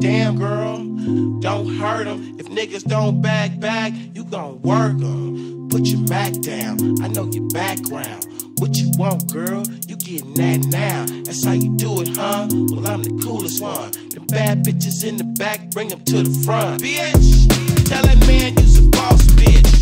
Damn, girl, don't hurt 'em. If niggas don't back, you gon' work 'em. Put your Mac down, I know your background. What you want, girl? You getting that now. That's how you do it, huh? Well, I'm the coolest one. The bad bitches in the back, bring 'em to the front. Bitch, tell that man you's a boss, bitch.